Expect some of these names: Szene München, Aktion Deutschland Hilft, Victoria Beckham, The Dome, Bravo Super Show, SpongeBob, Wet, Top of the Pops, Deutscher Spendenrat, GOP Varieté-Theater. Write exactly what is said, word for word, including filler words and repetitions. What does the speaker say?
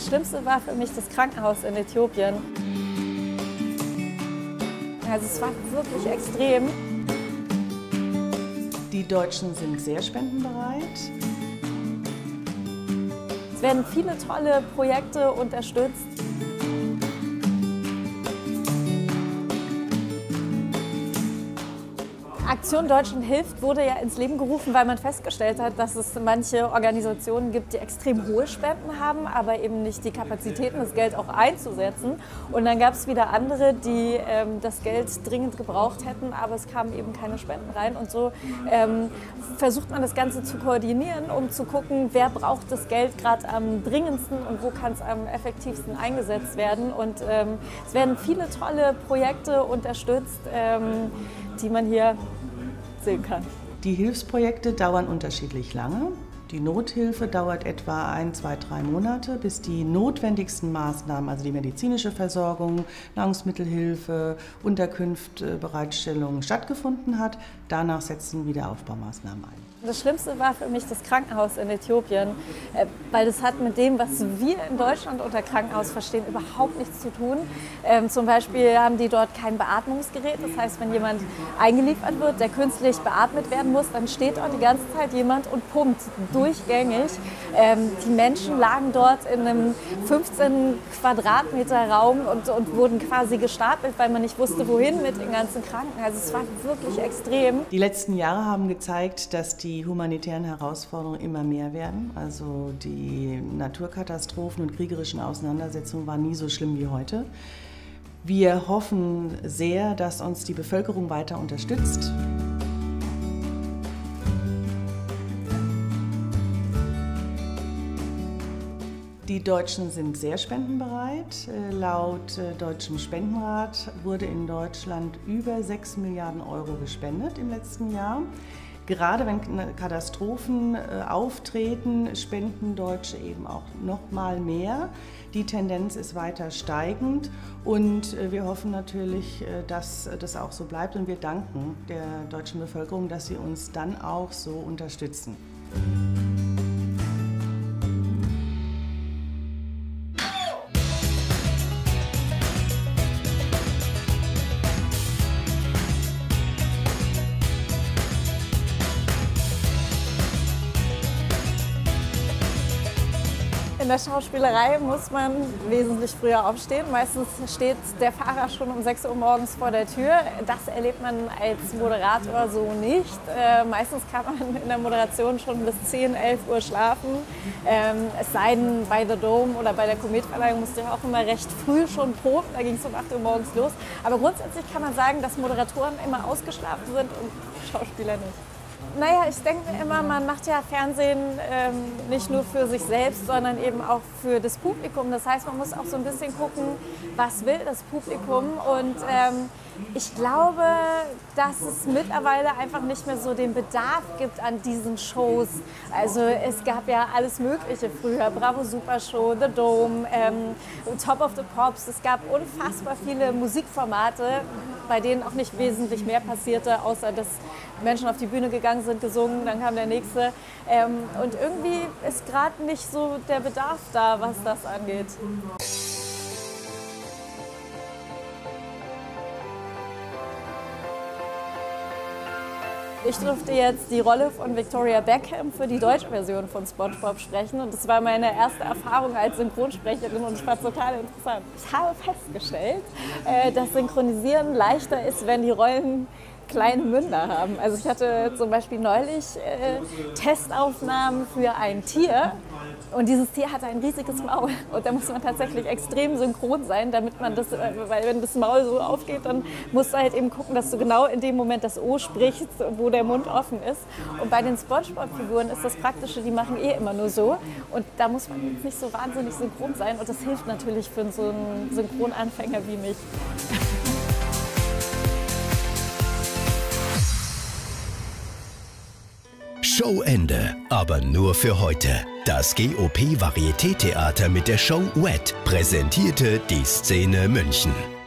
das Schlimmste war für mich das Krankenhaus in Äthiopien. Also es war wirklich extrem. Die Deutschen sind sehr spendenbereit. Es werden viele tolle Projekte unterstützt. Aktion Deutschland Hilft wurde ja ins Leben gerufen, weil man festgestellt hat, dass es manche Organisationen gibt, die extrem hohe Spenden haben, aber eben nicht die Kapazitäten, das Geld auch einzusetzen. Und dann gab es wieder andere, die ähm, das Geld dringend gebraucht hätten, aber es kamen eben keine Spenden rein. Und so ähm, versucht man das Ganze zu koordinieren, um zu gucken, wer braucht das Geld gerade am dringendsten und wo kann es am effektivsten eingesetzt werden. Und ähm, es werden viele tolle Projekte unterstützt, ähm, die man hier sehen kann. Die Hilfsprojekte dauern unterschiedlich lange. Die Nothilfe dauert etwa ein, zwei, drei Monate, bis die notwendigsten Maßnahmen, also die medizinische Versorgung, Nahrungsmittelhilfe, Unterkünfte, Bereitstellung stattgefunden hat. Danach setzen Wiederaufbaumaßnahmen ein. Das Schlimmste war für mich das Krankenhaus in Äthiopien, weil das hat mit dem, was wir in Deutschland unter Krankenhaus verstehen, überhaupt nichts zu tun. Zum Beispiel haben die dort kein Beatmungsgerät. Das heißt, wenn jemand eingeliefert wird, der künstlich beatmet werden muss, dann steht dort die ganze Zeit jemand und pumpt. Durchgängig. Ähm, die Menschen lagen dort in einem fünfzehn Quadratmeter Raum und, und wurden quasi gestapelt, weil man nicht wusste, wohin mit den ganzen Kranken. Also es war wirklich extrem. Die letzten Jahre haben gezeigt, dass die humanitären Herausforderungen immer mehr werden. Also die Naturkatastrophen und kriegerischen Auseinandersetzungen waren nie so schlimm wie heute. Wir hoffen sehr, dass uns die Bevölkerung weiter unterstützt. Die Deutschen sind sehr spendenbereit. Laut Deutschem Spendenrat wurde in Deutschland über sechs Milliarden Euro gespendet im letzten Jahr. Gerade wenn Katastrophen auftreten, spenden Deutsche eben auch noch mal mehr. Die Tendenz ist weiter steigend und wir hoffen natürlich, dass das auch so bleibt. Und wir danken der deutschen Bevölkerung, dass sie uns dann auch so unterstützen. In der Schauspielerei muss man wesentlich früher aufstehen. Meistens steht der Fahrer schon um sechs Uhr morgens vor der Tür. Das erlebt man als Moderator so nicht. Äh, meistens kann man in der Moderation schon bis zehn, elf Uhr schlafen. Ähm, es sei denn, bei The Dome oder bei der Kometverleihung musste ich auch immer recht früh schon proben. Da ging es um acht Uhr morgens los. Aber grundsätzlich kann man sagen, dass Moderatoren immer ausgeschlafen sind und Schauspieler nicht. Naja, ich denke immer, man macht ja Fernsehen ähm, nicht nur für sich selbst, sondern eben auch für das Publikum. Das heißt, man muss auch so ein bisschen gucken, was will das Publikum. Und ähm, ich glaube, dass es mittlerweile einfach nicht mehr so den Bedarf gibt an diesen Shows. Also es gab ja alles Mögliche früher. Bravo Super Show, The Dome, ähm, Top of the Pops. Es gab unfassbar viele Musikformate, bei denen auch nicht wesentlich mehr passierte, außer dass Menschen auf die Bühne gegangen sind, gesungen, dann kam der nächste. Ähm, und irgendwie ist gerade nicht so der Bedarf da, was das angeht. Ich durfte jetzt die Rolle von Victoria Beckham für die deutsche Version von SpongeBob sprechen und das war meine erste Erfahrung als Synchronsprecherin und ich fand es total interessant. Ich habe festgestellt, äh, dass Synchronisieren leichter ist, wenn die Rollen kleine Münder haben. Also ich hatte zum Beispiel neulich äh, Testaufnahmen für ein Tier und dieses Tier hatte ein riesiges Maul und da muss man tatsächlich extrem synchron sein, damit man das, äh, weil wenn das Maul so aufgeht, dann musst du halt eben gucken, dass du genau in dem Moment das O sprichst, wo der Mund offen ist. Und bei den SpongeBob-Figuren ist das Praktische, die machen eh immer nur so und da muss man jetzt nicht so wahnsinnig synchron sein und das hilft natürlich für so einen Synchronanfänger wie mich. Showende, aber nur für heute. Das G O P Varieté-Theater mit der Show Wet präsentierte die Szene München.